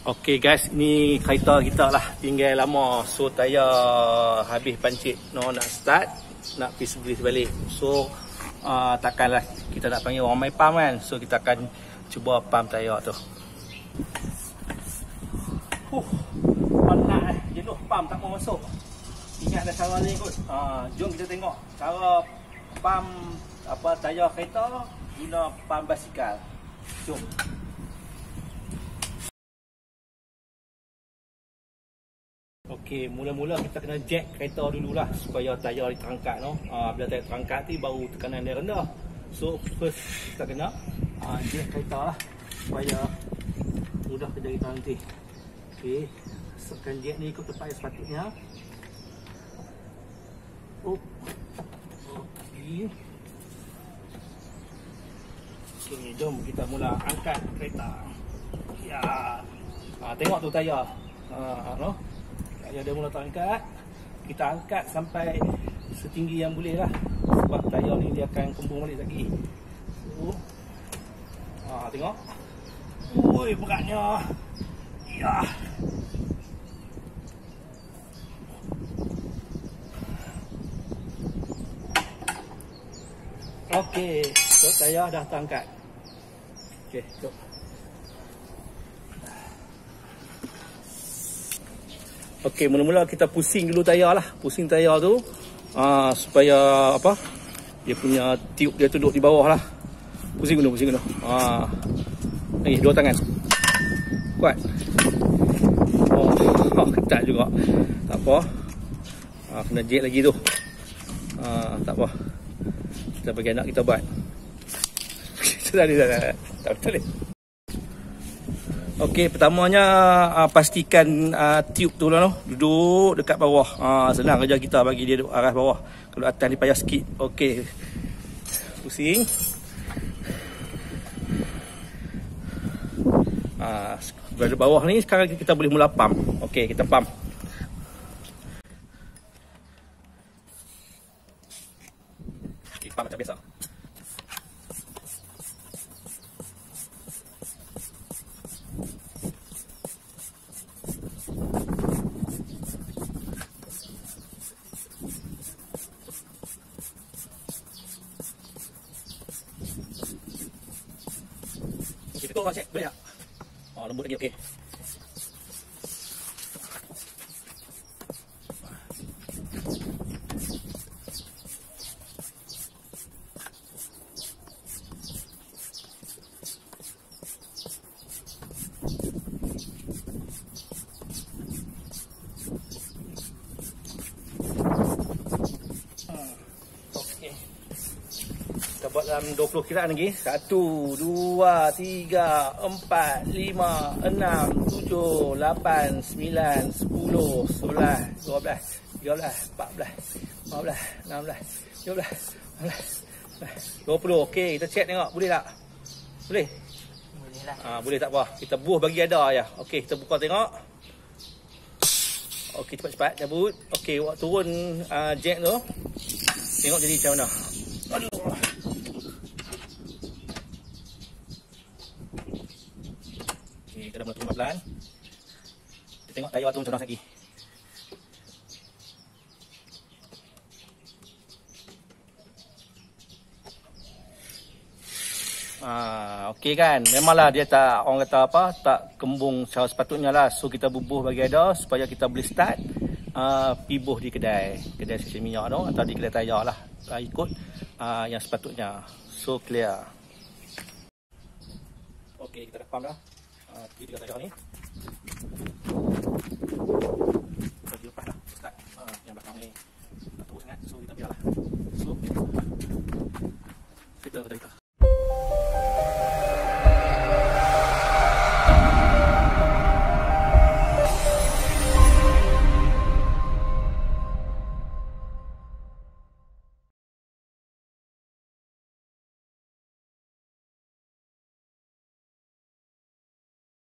Okey guys, ni kereta kita lah. Tinggal lama. So, tayar habis pancit. No, nak start. Nak pergi sebelah balik. So, takkanlah kita nak panggil orang main pam kan. So, kita akan cuba pam tayar tu. Penat jenuh pam tak mau masuk. Ingat dah cara ni kot. Jom kita tengok cara pam tayar kereta guna pam basikal. Jom. Okey, mula-mula kita kena jack kereta dululah supaya tayar terangkat noh. Bila tayar terangkat tu baru tekanan dia rendah. So first kita kena jack kereta lah supaya mudah kerja kita nanti. Okey, masukkan jack ni ikut tempat yang sepatutnya. Okey. Okey, jom kita mula angkat kereta. Ya. Tengok tu tayar. Noh. Yang dia mula terangkat, kita angkat sampai setinggi yang boleh lah. Sebab tayar ni dia akan kembung balik lagi. So, tengok. Ui, beratnya. Ya. Okey, so tayar dah terangkat. Okey, jom. Okey, mula-mula kita pusing dulu tayar lah. Pusing tayar tu supaya apa? Dia punya tiup dia tu duduk di bawah lah. Pusing dulu, pusing dulu. Lagi dua tangan. Kuat. Oh, ketat juga. Tak apa. Kena jek lagi tu. Tak apa. Kita bagi anak kita buat. Tak boleh. Okey, pertamanya pastikan tiup tu lah duduk dekat bawah. Senang kerja kita bagi dia duduk arah bawah. Kalau atas ni payah sikit. Okey. Pusing. Berada bawah ni sekarang kita boleh mula pam. Okey, kita pam. Okey, pam macam biasa. Betul lah, cik. Boleh tak? Lembut lagi, okey. Buat dalam 20 kiraan lagi. 1, 2, 3, 4, 5, 6, 7, 8, 9, 10, 11, 12, 13, 14, 15, 16, 17, 18, 20. Okey, kita check tengok. Boleh tak? Boleh? Boleh lah. Boleh tak apa. Kita buah bagi ada je. Okey, kita buka tengok. Okey, cepat-cepat cabut. Okey, waktu turun jack tu. Tengok jadi macam mana. Aduh. Kita dah mula turun pelan. Kita tengok tayar tu macam mana lagi. Okey kan. Memanglah dia tak, orang kata apa, tak kembung secara sepatutnya lah. So kita bubuh bagi ada supaya kita boleh start pibuh di kedai stesen minyak tu atau di kedai tayar lah. Ikut yang sepatutnya. So clear. Okey, kita dah pam dah. Tiga tayar ni kita dilepas lah. Start yang belakang ni tak teruk sangat. So kita biarlah. So kita